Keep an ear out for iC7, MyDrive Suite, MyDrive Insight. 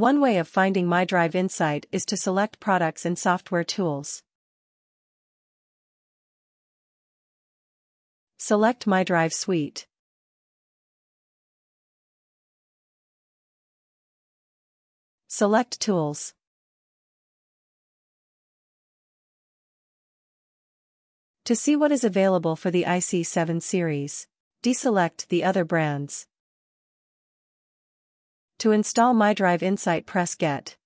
One way of finding MyDrive Insight is to select products and software tools. Select MyDrive Suite. Select Tools. To see what is available for the iC7 series, deselect the other brands. To install MyDrive Insight, press Get.